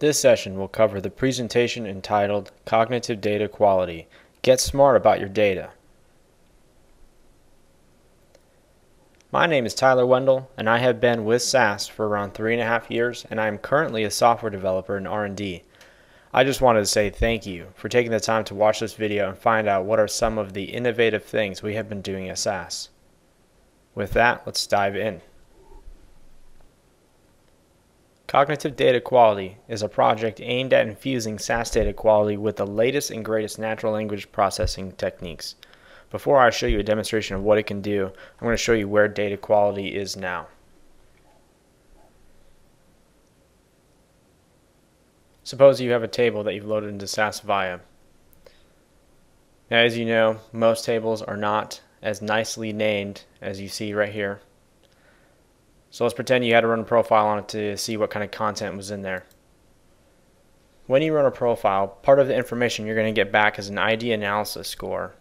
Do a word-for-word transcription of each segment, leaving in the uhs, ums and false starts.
This session will cover the presentation entitled Cognitive Data Quality. Get smart about your data. My name is Tyler Wendell, and I have been with S A S for around three and a half years, and I am currently a software developer in R and D. I just wanted to say thank you for taking the time to watch this video and find out what are some of the innovative things we have been doing at S A S. With that, let's dive in. Cognitive Data Quality is a project aimed at infusing S A S data quality with the latest and greatest natural language processing techniques. Before I show you a demonstration of what it can do, I'm going to show you where data quality is now. Suppose you have a table that you've loaded into S A S Viya. Now, as you know, most tables are not as nicely named as you see right here. So let's pretend you had to run a profile on it to see what kind of content was in there. When you run a profile, part of the information you're going to get back is an I D analysis score.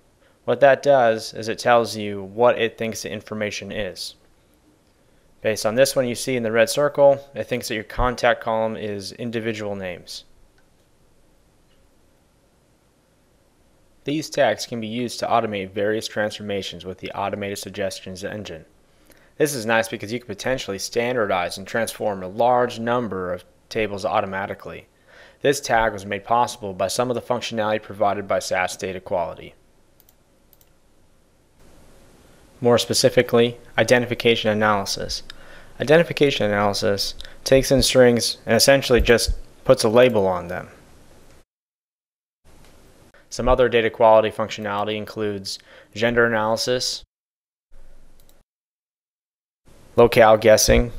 What that does is it tells you what it thinks the information is. Based on this one you see in the red circle, it thinks that your contact column is individual names. These tags can be used to automate various transformations with the Automated Suggestions Engine. This is nice because you can potentially standardize and transform a large number of tables automatically. This tag was made possible by some of the functionality provided by S A S Data Quality. More specifically, identification analysis. Identification analysis takes in strings and essentially just puts a label on them. Some other data quality functionality includes gender analysis, locale guessing,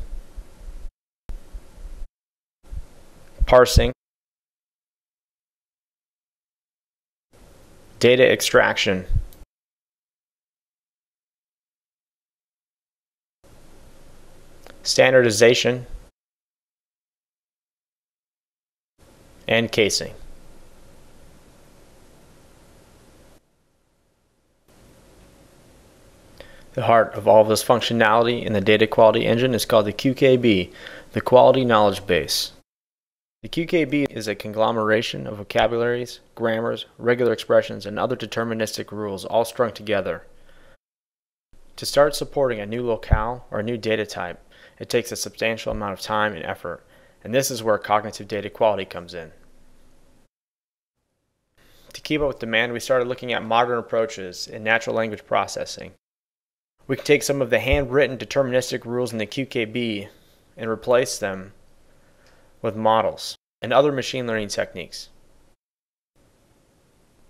parsing, data extraction, standardization, and casing. The heart of all of this functionality in the data quality engine is called the Q K B, the Quality Knowledge Base. The Q K B is a conglomeration of vocabularies, grammars, regular expressions, and other deterministic rules all strung together. To start supporting a new locale or a new data type, it takes a substantial amount of time and effort, and this is where cognitive data quality comes in. To keep up with demand, we started looking at modern approaches in natural language processing. We can take some of the handwritten deterministic rules in the Q K B and replace them with models and other machine learning techniques.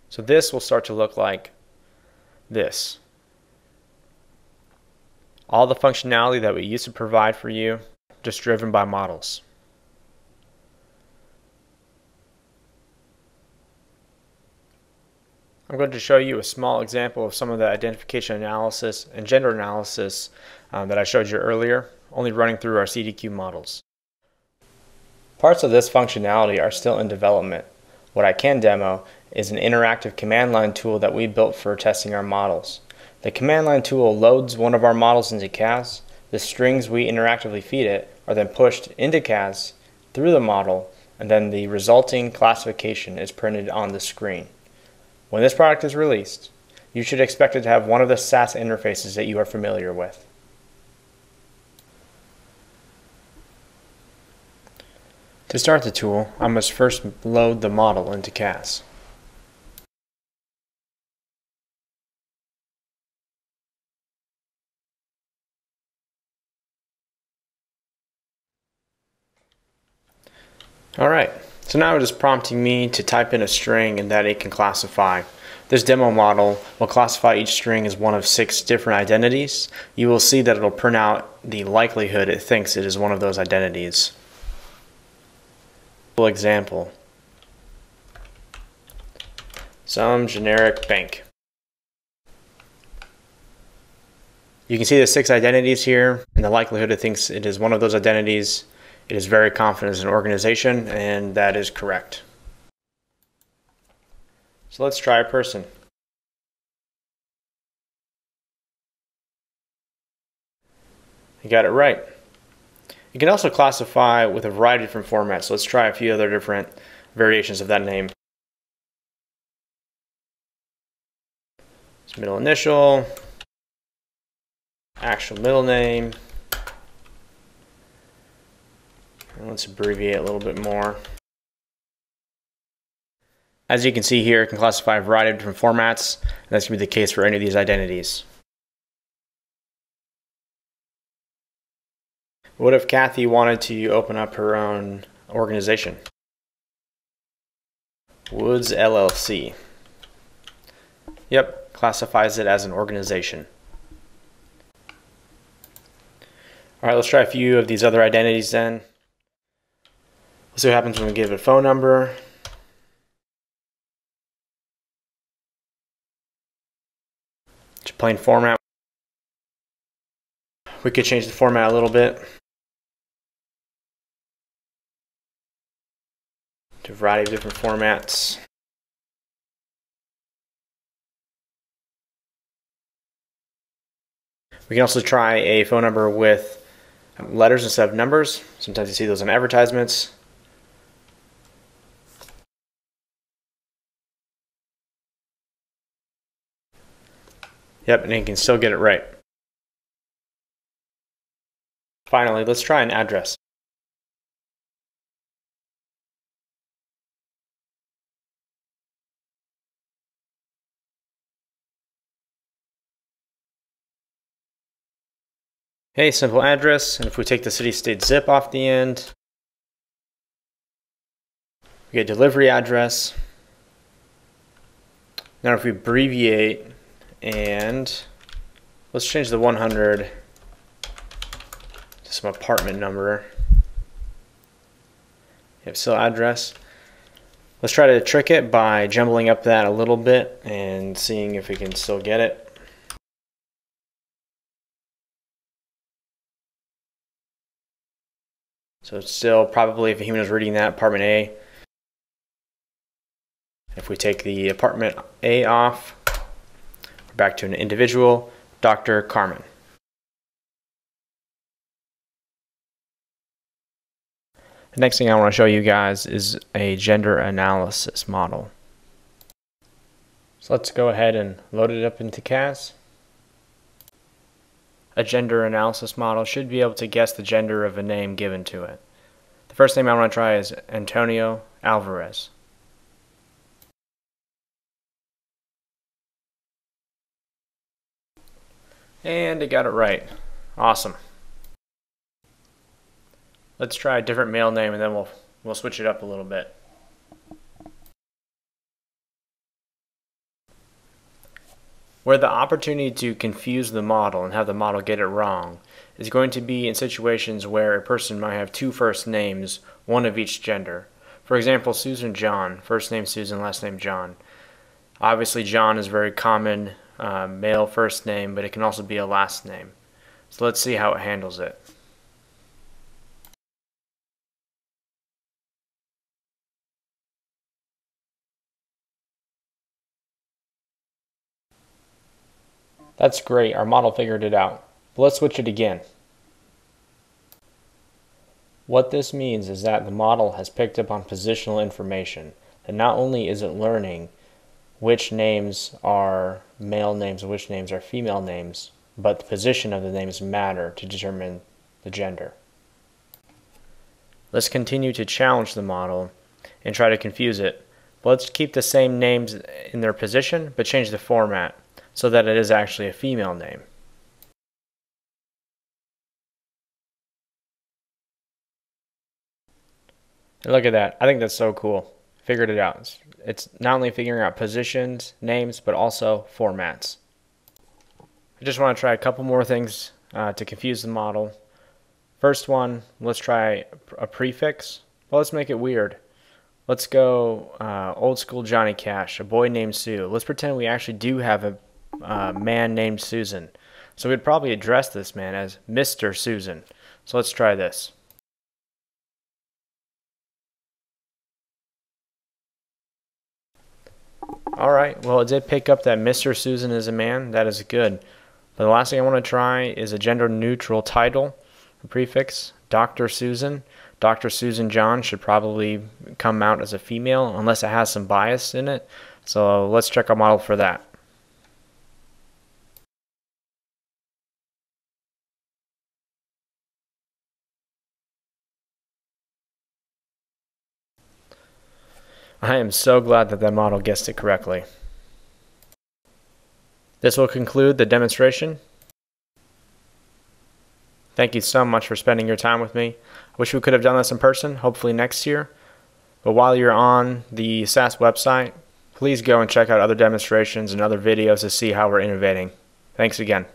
So this will start to look like this. All the functionality that we used to provide for you, just driven by models. I'm going to show you a small example of some of the identification analysis and gender analysis um, that I showed you earlier, only running through our C D Q models. Parts of this functionality are still in development. What I can demo is an interactive command line tool that we built for testing our models. The command line tool loads one of our models into C A S. The strings we interactively feed it are then pushed into C A S through the model, and then the resulting classification is printed on the screen. When this product is released, you should expect it to have one of the S A S interfaces that you are familiar with. To start the tool, I must first load the model into C A S. Alright, so now it is prompting me to type in a string and that it can classify. This demo model will classify each string as one of six different identities. You will see that it will print out the likelihood it thinks it is one of those identities. Example: some generic bank. You can see the six identities here and the likelihood it thinks it is one of those identities. It is very confident as an organization, and that is correct. So let's try a person. You got it right. You can also classify with a variety of different formats. So let's try a few other different variations of that name. It's middle initial, actual middle name. And let's abbreviate a little bit more. As you can see here, it can classify a variety of different formats, and that's going to be the case for any of these identities. What if Kathy wanted to open up her own organization? Woods L L C. Yep, classifies it as an organization. All right, let's try a few of these other identities then. Let's see what happens when we give it a phone number. Just plain format. We could change the format a little bit to a variety of different formats. We can also try a phone number with letters instead of numbers. Sometimes you see those in advertisements. Yep, and you can still get it right. Finally, let's try an address. Hey, simple address, and if we take the city-state zip off the end, we get delivery address. Now if we abbreviate, and let's change the one hundred to some apartment number. Yep, still address. Let's try to trick it by jumbling up that a little bit and seeing if we can still get it. So it's still probably, if a human is reading that, apartment A. If we take the apartment A off, we're back to an individual, Doctor Carmen. The next thing I want to show you guys is a gender analysis model. So let's go ahead and load it up into C A S. A gender analysis model should be able to guess the gender of a name given to it. The first name I want to try is Antonio Alvarez. And it got it right. Awesome. Let's try a different male name and then we'll we'll switch it up a little bit. Where the opportunity to confuse the model and have the model get it wrong is going to be in situations where a person might have two first names, one of each gender. For example, Susan John, first name Susan, last name John. Obviously John is a very common uh, male first name, but it can also be a last name. So let's see how it handles it. That's great, our model figured it out. But let's switch it again. What this means is that the model has picked up on positional information, and not only is it learning which names are male names and which names are female names, but the position of the names matter to determine the gender. Let's continue to challenge the model and try to confuse it. But let's keep the same names in their position, but change the format, so that it is actually a female name. And look at that. I think that's so cool. Figured it out. It's not only figuring out positions, names, but also formats. I just want to try a couple more things uh, to confuse the model. First one, let's try a prefix. Well, let's make it weird. Let's go uh, old school Johnny Cash, a boy named Sue. Let's pretend we actually do have a Uh, man named Susan. So we'd probably address this man as Mister Susan. So let's try this. Alright, well it did pick up that Mister Susan is a man. That is good. But the last thing I want to try is a gender neutral title, a prefix, Doctor Susan. Doctor Susan John should probably come out as a female unless it has some bias in it. So let's check our model for that. I am so glad that that model guessed it correctly. This will conclude the demonstration. Thank you so much for spending your time with me. I wish we could have done this in person, hopefully next year. But while you're on the S A S website, please go and check out other demonstrations and other videos to see how we're innovating. Thanks again.